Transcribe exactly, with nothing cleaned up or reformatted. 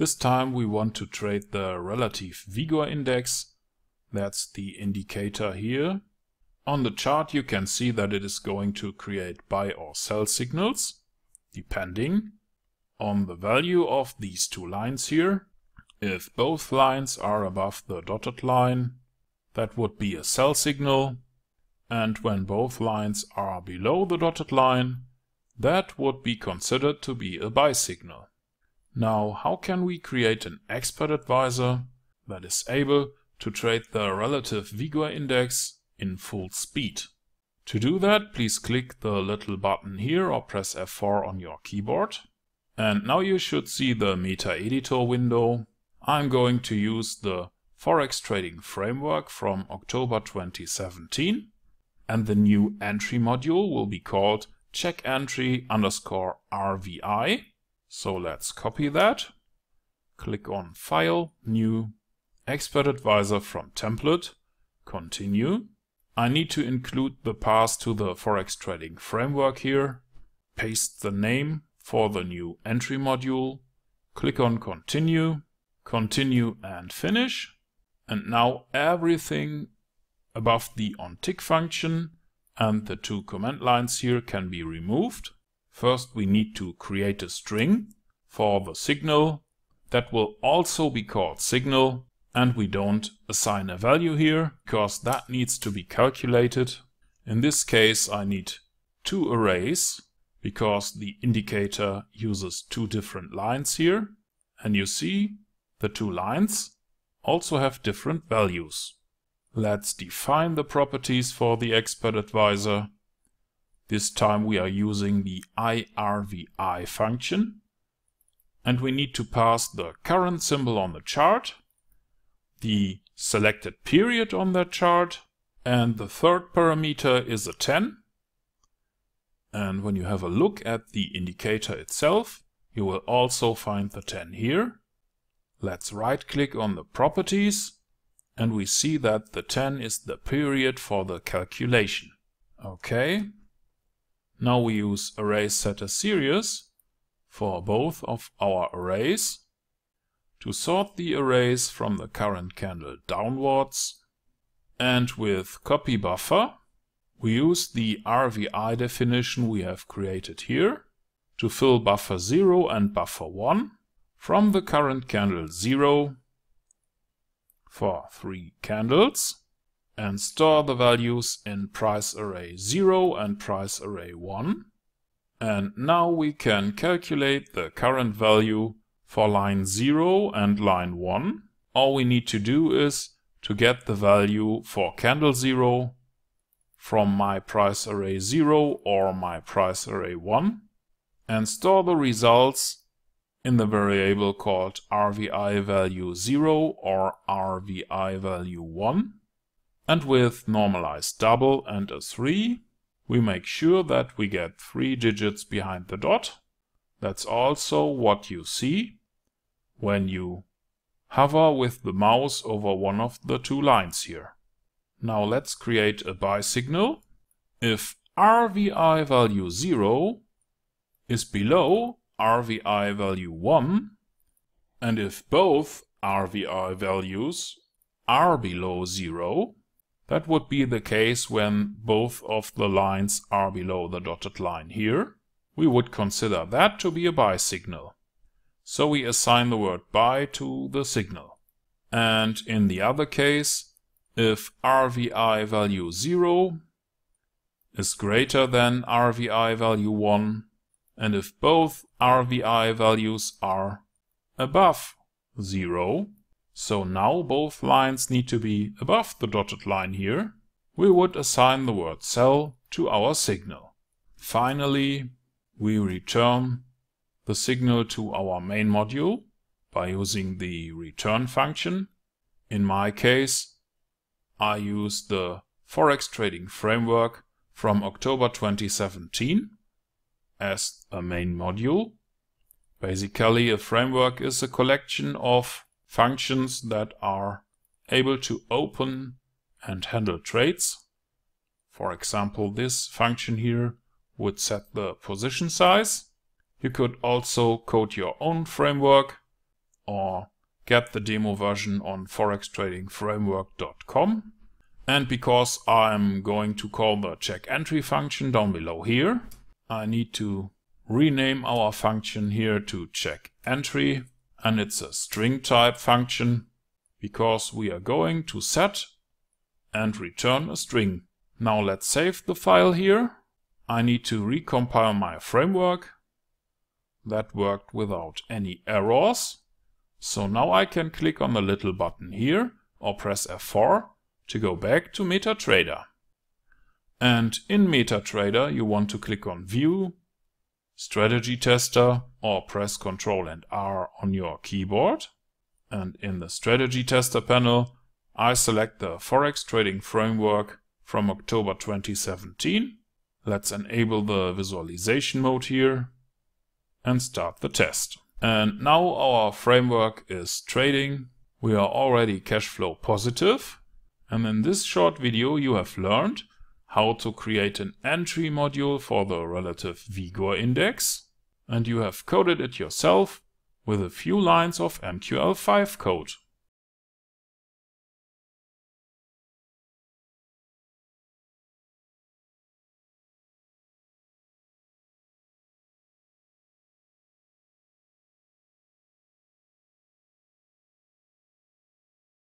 This time we want to trade the Relative Vigor Index. That's the indicator here. On the chart you can see that it is going to create buy or sell signals, depending on the value of these two lines here. If both lines are above the dotted line, that would be a sell signal. And when both lines are below the dotted line, that would be considered to be a buy signal. Now, how can we create an Expert Advisor that is able to trade the Relative Vigor Index in full speed? To do that, please click the little button here or press F four on your keyboard. And now you should see the Meta Editor window. I'm going to use the Forex Trading Framework from October twenty seventeen. And the new entry module will be called CheckEntry_RVI. So let's copy that. Click on File, New, Expert Advisor from Template, Continue. I need to include the path to the Forex Trading Framework here. Paste the name for the new entry module. Click on Continue, Continue and Finish. And now everything above the OnTick function and the two command lines here can be removed. First, we need to create a string for the signal that will also be called signal. And we don't assign a value here, because that needs to be calculated. In this case, I need two arrays, because the indicator uses two different lines here. And you see, the two lines also have different values. Let's define the properties for the Expert Advisor. This time we are using the I R V I function. And we need to pass the current symbol on the chart, the selected period on that chart, and the third parameter is a ten. And when you have a look at the indicator itself, you will also find the ten here. Let's right click on the properties, and we see that the ten is the period for the calculation. Okay. Now we use ArraySetAsSeries for both of our arrays, to sort the arrays from the current candle downwards. And with copy buffer, we use the R V I definition we have created here to fill buffer zero and buffer one from the current candle zero for three candles and store the values in price array zero and price array one. And now we can calculate the current value for line zero and line one. All we need to do is to get the value for candle zero from my price array zero or my price array one and store the results in the variable called R V I value zero or R V I value one. And with normalized double and a three, we make sure that we get three digits behind the dot. That's also what you see when you hover with the mouse over one of the two lines here. Now let's create a buy signal. If R V I value zero is below R V I value one, and if both R V I values are below zero, that would be the case when both of the lines are below the dotted line here, we would consider that to be a buy signal. So we assign the word buy to the signal. And in the other case, if R V I value zero is greater than R V I value one, and if both R V I values are above zero, so now both lines need to be above the dotted line here, we would assign the word sell to our signal. Finally, we return the signal to our main module by using the return function. In my case, I use the Forex Trading Framework from October twenty seventeen as a main module. Basically, a framework is a collection of functions that are able to open and handle trades. For example, this function here would set the position size. You could also code your own framework or get the demo version on forex trading framework dot com. And because I'm going to call the check entry function down below here, I need to rename our function here to check entry, and it's a string type function because we are going to set and return a string. Now let's save the file here. I need to recompile my framework. That worked without any errors. So now I can click on the little button here or press F four to go back to MetaTrader. And in MetaTrader you want to click on View, Strategy Tester, or press Ctrl and R on your keyboard. And in the Strategy Tester panel I select the Forex Trading Framework from October twenty seventeen. Let's enable the visualization mode here and start the test. And now our framework is trading. We are already cash flow positive. And in this short video you have learned how to create an entry module for the Relative Vigor Index. And you have coded it yourself with a few lines of M Q L five code.